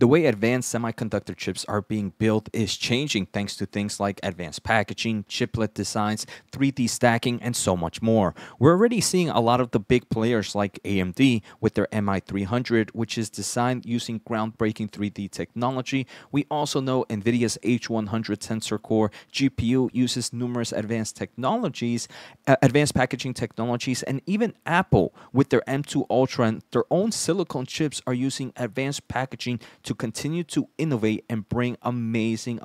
The way advanced semiconductor chips are being built is changing thanks to things like advanced packaging, chiplet designs, 3D stacking, and so much more. We're already seeing a lot of the big players like AMD with their MI300, which is designed using groundbreaking 3D technology. We also know NVIDIA's H100 Tensor Core GPU uses numerous advanced technologies, advanced packaging technologies, and even Apple with their M2 Ultra and their own silicon chips are using advanced packaging to continue to innovate and bring amazing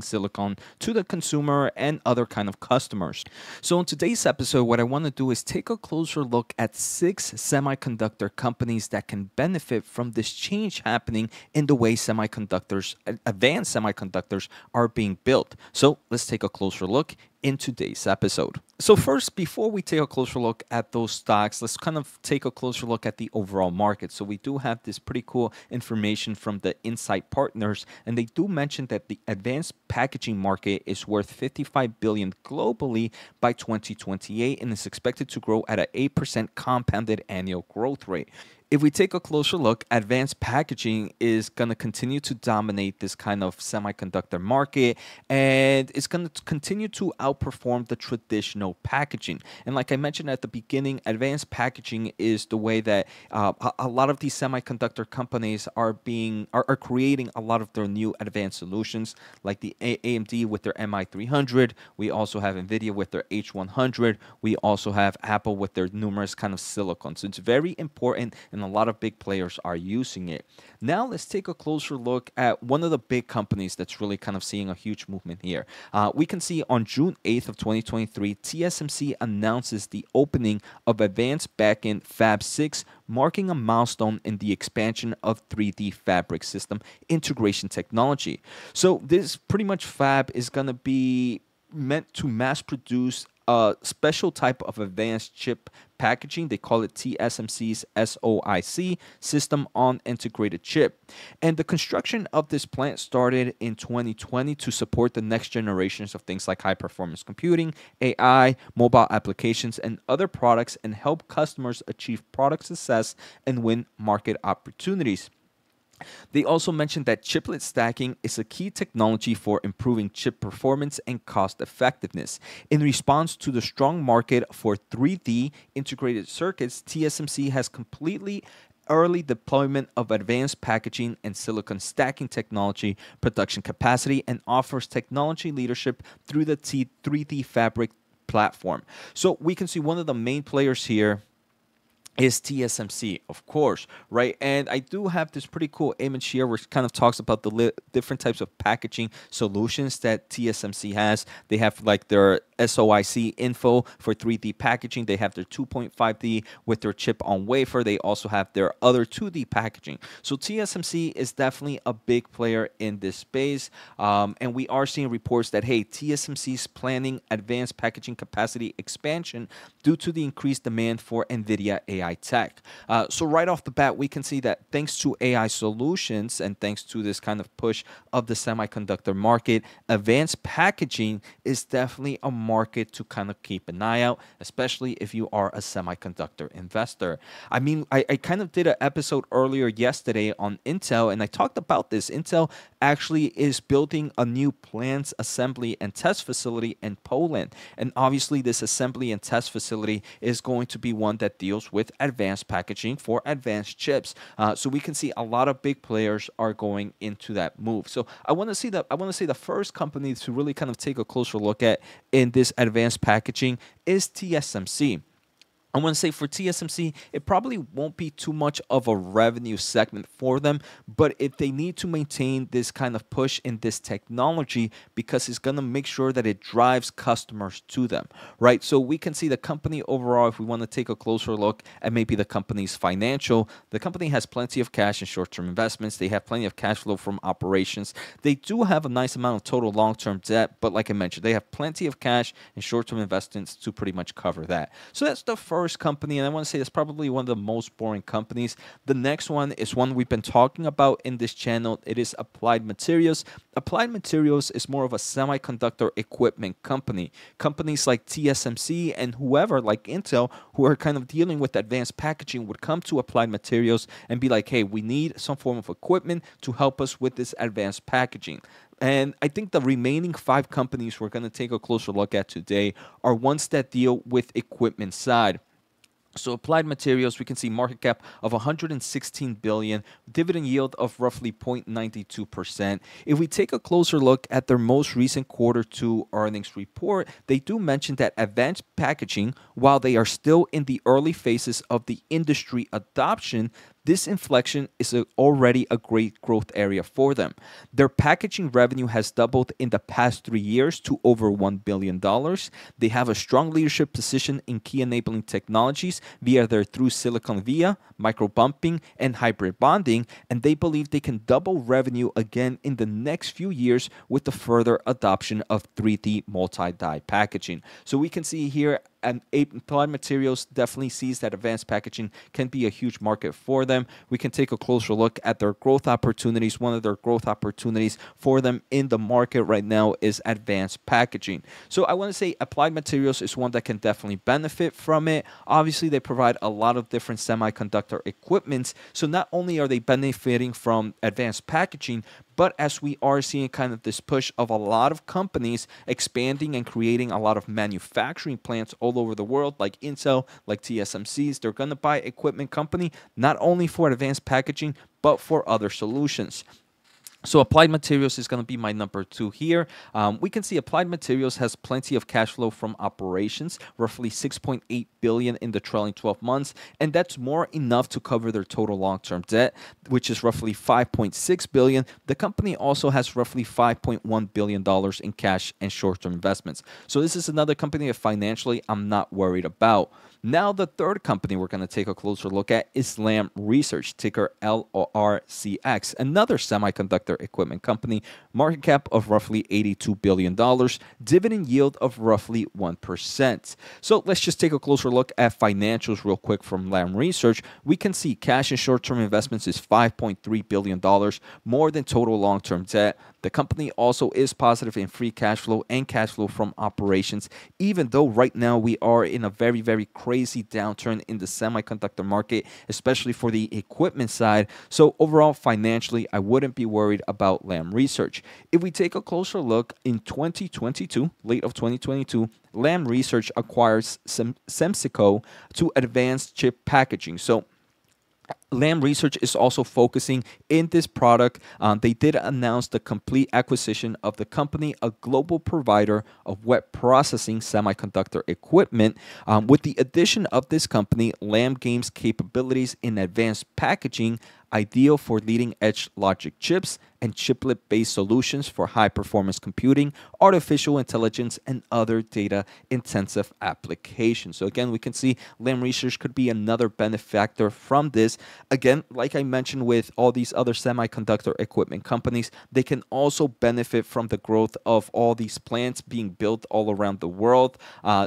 silicon to the consumer and other kind of customers. So in today's episode, what I want to do is take a closer look at 6 semiconductor companies that can benefit from this change happening in the way semiconductors, advanced semiconductors, are being built. So let's take a closer look in today's episode. So first, before we take a closer look at those stocks, let's kind of take a closer look at the overall market. So we do have this pretty cool information from the Insight Partners, and they do mention that the advanced packaging market is worth $55 billion globally by 2028 and is expected to grow at an 8% compounded annual growth rate. If we take a closer look, advanced packaging is going to continue to dominate this kind of semiconductor market, and it's going to continue to outperform the traditional packaging. And like I mentioned at the beginning, advanced packaging is the way that a lot of these semiconductor companies are creating a lot of their new advanced solutions, like the AMD with their MI300. We also have NVIDIA with their H100. We also have Apple with their numerous kind of silicon. So it's very important, and a lot of big players are using it. Now let's take a closer look at one of the big companies that's really kind of seeing a huge movement here. We can see on June 8th of 2023, TSMC announces the opening of Advanced Backend Fab 6, marking a milestone in the expansion of 3D fabric system integration technology. So this pretty much fab is going to be meant to mass produce a special type of advanced chip packaging. They call it TSMC's SOIC, System on Integrated Chip. And the construction of this plant started in 2020 to support the next generations of things like high-performance computing, AI, mobile applications, and other products, and help customers achieve product success and win market opportunities. They also mentioned that chiplet stacking is a key technology for improving chip performance and cost effectiveness. In response to the strong market for 3D integrated circuits, TSMC has completely early deployment of advanced packaging and silicon stacking technology production capacity and offers technology leadership through the T3D fabric platform. So we can see one of the main players here is TSMC, of course, right? And I do have this pretty cool image here which kind of talks about the different types of packaging solutions that TSMC has. They have like their SOIC info for 3D packaging. They have their 2.5D with their chip on wafer. They also have their other 2D packaging. So TSMC is definitely a big player in this space. And we are seeing reports that, hey, TSMC's planning advanced packaging capacity expansion due to the increased demand for NVIDIA AI tech. So right off the bat, we can see that thanks to AI solutions and thanks to this kind of push of the semiconductor market, advanced packaging is definitely a market to kind of keep an eye out, especially if you are a semiconductor investor. I mean, I kind of did an episode earlier yesterday on Intel, and I talked about this. Intel actually is building a new plants assembly and test facility in Poland. And obviously this assembly and test facility is going to be one that deals with advanced packaging for advanced chips. So we can see a lot of big players are going into that move. So I want to see the first company to really kind of take a closer look at in this advanced packaging is TSMC. I want to say for TSMC, it probably won't be too much of a revenue segment for them, but if they need to maintain this kind of push in this technology, because it's going to make sure that it drives customers to them, right? So we can see the company overall, if we want to take a closer look at maybe the company's financial, the company has plenty of cash and short-term investments. They have plenty of cash flow from operations. They do have a nice amount of total long-term debt, but like I mentioned, they have plenty of cash and short-term investments to pretty much cover that. So that's the first first company, and I want to say it's probably one of the most boring companies. The next one is one we've been talking about in this channel. It is Applied Materials. Applied Materials is more of a semiconductor equipment company. Companies like TSMC and whoever, like Intel, who are kind of dealing with advanced packaging would come to Applied Materials and be like, hey, we need some form of equipment to help us with this advanced packaging. And I think the remaining 5 companies we're going to take a closer look at today are ones that deal with equipment side. So Applied Materials, we can see market cap of $116 billion, dividend yield of roughly 0.92%. If we take a closer look at their most recent Q2 earnings report, they do mention that advanced packaging, while they are still in the early phases of the industry adoption, this inflection is already a great growth area for them. Their packaging revenue has doubled in the past 3 years to over $1 billion. They have a strong leadership position in key enabling technologies via their through-silicon via, microbumping, and hybrid bonding, and they believe they can double revenue again in the next few years with the further adoption of 3D multi-die packaging. So we can see here, and Applied Materials definitely sees that advanced packaging can be a huge market for them. We can take a closer look at their growth opportunities. One of their growth opportunities for them in the market right now is advanced packaging. So I want to say Applied Materials is one that can definitely benefit from it. Obviously, they provide a lot of different semiconductor equipments. So not only are they benefiting from advanced packaging, but as we are seeing kind of this push of a lot of companies expanding and creating a lot of manufacturing plants all over the world, like Intel, like TSMCs, they're going to buy equipment company, not only for advanced packaging, but for other solutions. So Applied Materials is going to be my number 2 here. We can see Applied Materials has plenty of cash flow from operations, roughly $6.8 billion in the trailing 12 months, and that's more enough to cover their total long-term debt, which is roughly $5.6 billion. The company also has roughly $5.1 billion in cash and short-term investments. So this is another company that financially I'm not worried about. Now the third company we're going to take a closer look at is Lam Research, ticker LORCX, another semiconductor equipment company, market cap of roughly $82 billion, dividend yield of roughly 1%. So let's just take a closer look at financials real quick from Lam Research. We can see cash and short-term investments is $5.3 billion, more than total long-term debt. The company also is positive in free cash flow and cash flow from operations, even though right now we are in a very, very crazy downturn in the semiconductor market, especially for the equipment side. So overall, financially, I wouldn't be worried about Lam Research. If we take a closer look, in 2022, late of 2022, Lam Research acquires Semsico to advance chip packaging. So Lam Research is also focusing in this product. They did announce the complete acquisition of the company, a global provider of wet processing semiconductor equipment. With the addition of this company, Lam gains capabilities in advanced packaging, ideal for leading-edge logic chips and chiplet-based solutions for high-performance computing, artificial intelligence, and other data-intensive applications. So again, we can see Lam Research could be another benefactor from this. Again, like I mentioned with all these other semiconductor equipment companies, they can also benefit from the growth of all these plants being built all around the world.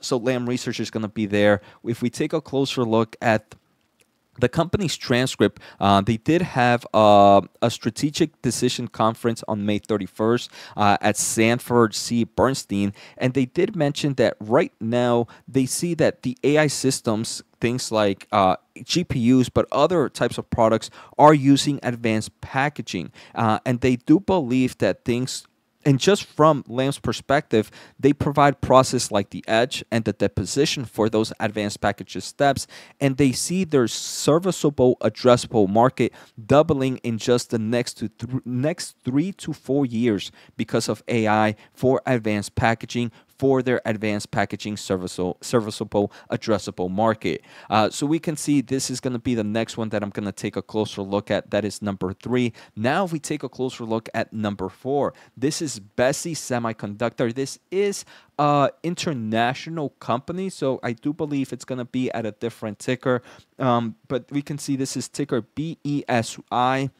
So Lam Research is going to be there. If we take a closer look at the company's transcript, they did have a strategic decision conference on May 31st at Sanford C. Bernstein, and they did mention that right now they see that the AI systems, things like GPUs, but other types of products, are using advanced packaging. And they do believe that things, and just from Lam's perspective, they provide process like the etch and the deposition for those advanced packaging steps, and they see their serviceable addressable market doubling in just the next 3 to 4 years because of AI for advanced packaging, for their advanced packaging serviceable addressable market. So we can see this is going to be the next one that I'm going to take a closer look at. That is number 3. Now if we take a closer look at number 4, this is BESI Semiconductor. This is international company, so I do believe it's going to be at a different ticker, but we can see this is ticker BESI.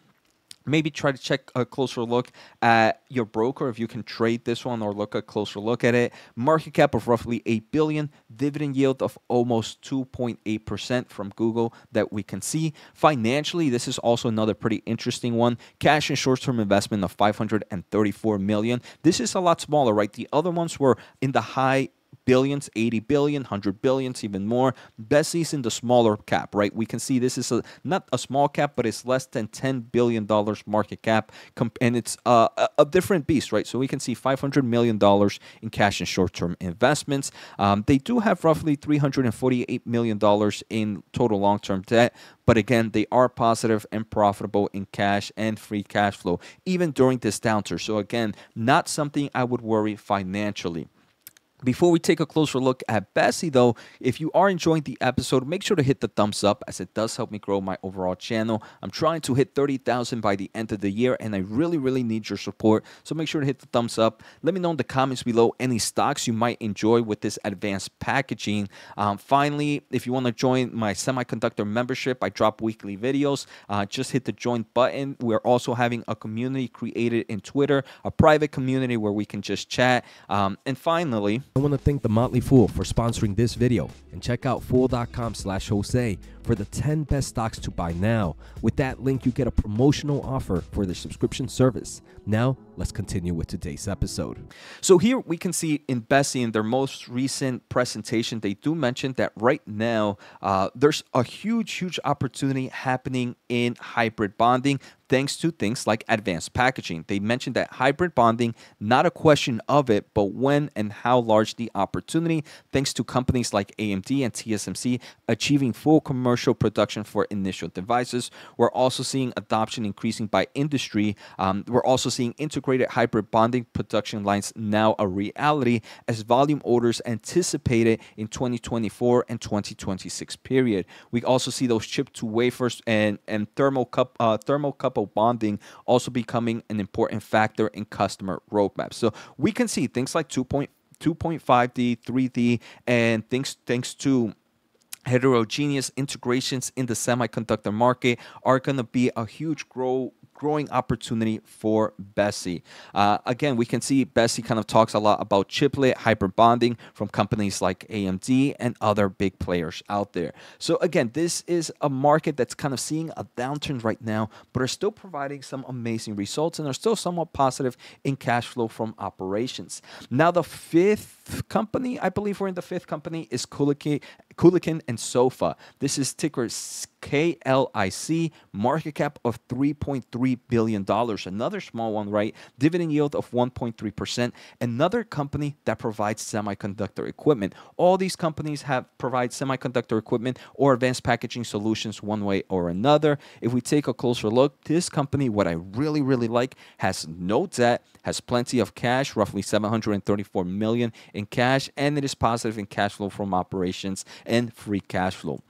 maybe try to check a closer look at your broker if you can trade this one or look a closer look at it. Market cap of roughly $8 billion, dividend yield of almost 2.8% from Google that we can see. Financially, this is also another pretty interesting one. Cash and short-term investment of $534 million. This is a lot smaller, right? The other ones were in the high billions, 80 billion, 100 billions, even more. BESI's in the smaller cap, right? We can see this is a, not a small cap, but it's less than $10 billion market cap, and it's a different beast, right? So we can see $500 million in cash and short-term investments. They do have roughly $348 million in total long-term debt, but again, they are positive and profitable in cash and free cash flow, even during this downturn. So again, not something I would worry financially. Before we take a closer look at BESI, though, if you are enjoying the episode, make sure to hit the thumbs up, as it does help me grow my overall channel. I'm trying to hit 30,000 by the end of the year, and I really, need your support. So make sure to hit the thumbs up. Let me know in the comments below any stocks you might enjoy with this advanced packaging. Finally, if you want to join my semiconductor membership, I drop weekly videos. Just hit the join button. We're also having a community created in Twitter, a private community where we can just chat. And finally, I want to thank The Motley Fool for sponsoring this video, and check out fool.com/Jose for the 10 best stocks to buy now. With that link, you get a promotional offer for the subscription service. Now, let's continue with today's episode. So here we can see in BESI, in their most recent presentation, they do mention that right now there's a huge, opportunity happening in hybrid bonding, thanks to things like advanced packaging. They mentioned that hybrid bonding, not a question of it, but when and how large the opportunity, thanks to companies like AMD and TSMC achieving full commercial production for initial devices. We're also seeing adoption increasing by industry. We're also seeing integrated hybrid bonding production lines now a reality, as volume orders anticipated in 2024 and 2026 period. We also see those chip to wafers and thermocouple bonding also becoming an important factor in customer roadmaps. So we can see things like 2.5D, 3D, and thanks to heterogeneous integrations in the semiconductor market are going to be a huge growing opportunity for BESI. Again, we can see BESI kind of talks a lot about chiplet hybrid bonding from companies like AMD and other big players out there. So again, this is a market that's kind of seeing a downturn right now, but are still providing some amazing results and are still somewhat positive in cash flow from operations. Now, the fifth company, I believe we're in the fifth company, is Kulicke and Soffa. This is ticker KLAC, market cap of $3.3 billion. Another small one, right? Dividend yield of 1.3%. Another company that provides semiconductor equipment. All these companies provide semiconductor equipment or advanced packaging solutions one way or another. If we take a closer look, this company, what I really, like, has no debt, has plenty of cash, roughly $734 million in cash, and it is positive in cash flow from operations and free cash flow.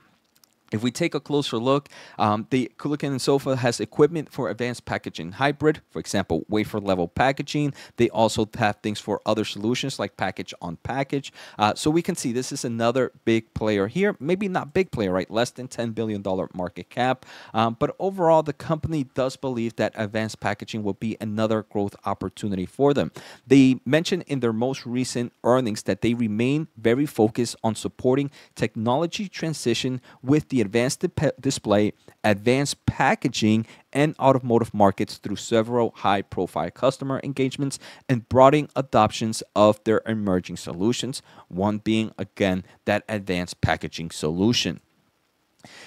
If we take a closer look, the Kulicke and Soffa has equipment for advanced packaging hybrid, for example, wafer-level packaging. They also have things for other solutions like package-on-package. So we can see this is another big player here. Maybe not big player, right? Less than $10 billion market cap. But overall, the company does believe that advanced packaging will be another growth opportunity for them. They mentioned in their most recent earnings that they remain very focused on supporting technology transition with the advanced display, advanced packaging, and automotive markets through several high-profile customer engagements and broadening adoptions of their emerging solutions, one being, again, that advanced packaging solution.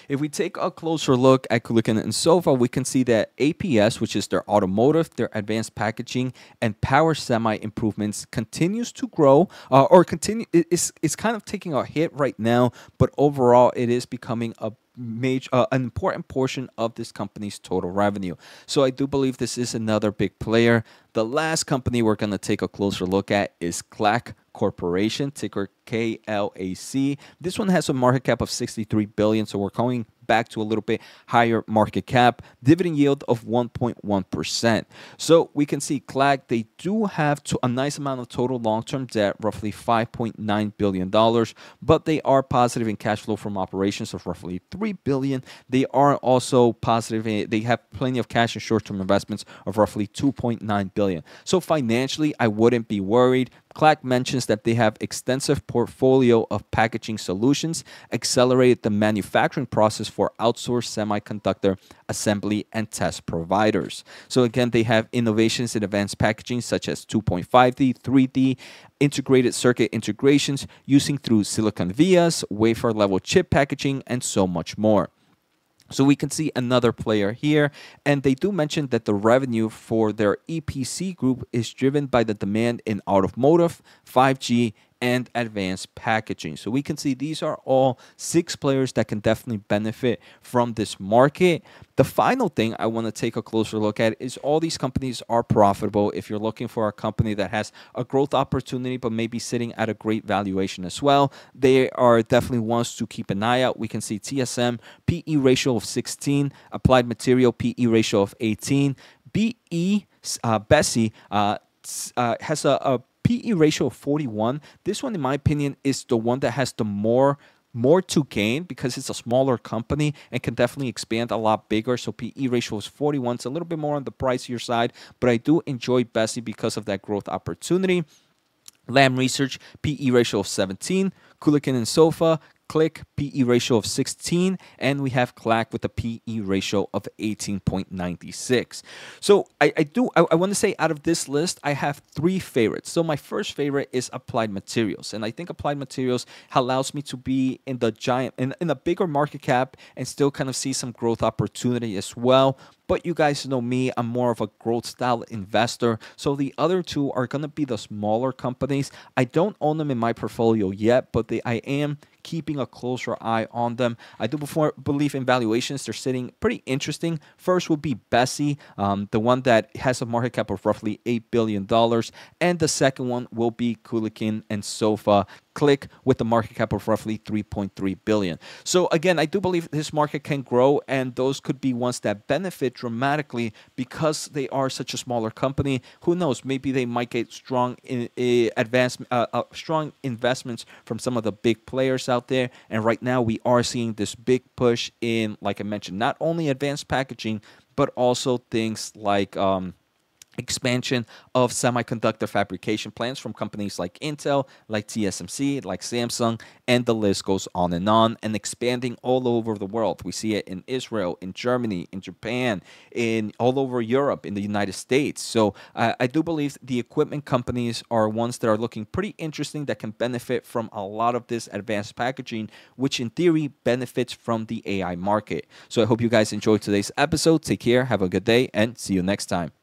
If we take a closer look at Kulicke and Soffa, we can see that APS, which is their automotive, their advanced packaging, and power semi improvements, continues to grow, it's kind of taking a hit right now, but overall it is becoming a major, an important portion of this company's total revenue. So I do believe this is another big player. The last company we're going to take a closer look at is KLAC Corporation, ticker KLAC. This one has a market cap of $63 billion, so we're going back to a little bit higher market cap, dividend yield of 1.1%. So we can see KLAC, they do have a nice amount of total long-term debt, roughly $5.9 billion, but they are positive in cash flow from operations of roughly $3 billion. They are also positive, they have plenty of cash and short-term investments of roughly $2.9 billion. So financially, I wouldn't be worried. KLAC mentions that they have extensive portfolio of packaging solutions, accelerated the manufacturing process for outsourced semiconductor assembly and test providers. So again, they have innovations in advanced packaging such as 2.5D, 3D, integrated circuit integrations using through silicon vias, wafer level chip packaging, and so much more. So we can see another player here, and they do mention that the revenue for their EPC group is driven by the demand in automotive, 5G, and advanced packaging. So we can see these are all six players that can definitely benefit from this market. The final thing I want to take a closer look at is all these companies are profitable. If you're looking for a company that has a growth opportunity but maybe sitting at a great valuation as well, they are definitely ones to keep an eye out. We can see TSM PE ratio of 16, Applied Material PE ratio of 18, BESI has a PE ratio of 41. This one, in my opinion, is the one that has the more to gain because it's a smaller company and can definitely expand a lot bigger. So PE ratio is 41. It's a little bit more on the pricier side, but I do enjoy BESI because of that growth opportunity. Lam Research, PE ratio of 17. Kulicke and Soffa, KLAC, PE ratio of 16, and we have KLAC with a PE ratio of 18.96. So I want to say out of this list, I have three favorites. So my first favorite is Applied Materials, and I think Applied Materials allows me to be in the in a bigger market cap and still kind of see some growth opportunity as well. But you guys know me, I'm more of a growth style investor. So the other two are going to be the smaller companies. I don't own them in my portfolio yet, but I am keeping a closer eye on them. I do believe in valuations. They're sitting pretty interesting. First would be BESI, the one that has a market cap of roughly $8 billion. And the second one will be Kulicke and Soffa, KLAC, with a market cap of roughly $3.3 billion. So again, I do believe this market can grow, and those could be ones that benefit dramatically because they are such a smaller company. Who knows? Maybe they might get strong strong investments from some of the big players out there. And right now, we are seeing this big push in, like I mentioned, not only advanced packaging, but also things like expansion of semiconductor fabrication plants from companies like Intel, like TSMC, like Samsung, and the list goes on, and expanding all over the world. We see it in Israel, in Germany, in Japan, in all over Europe, in the United States. So I do believe the equipment companies are ones that are looking pretty interesting that can benefit from a lot of this advanced packaging, which in theory benefits from the AI market. So I hope you guys enjoyed today's episode. Take care, have a good day, and see you next time.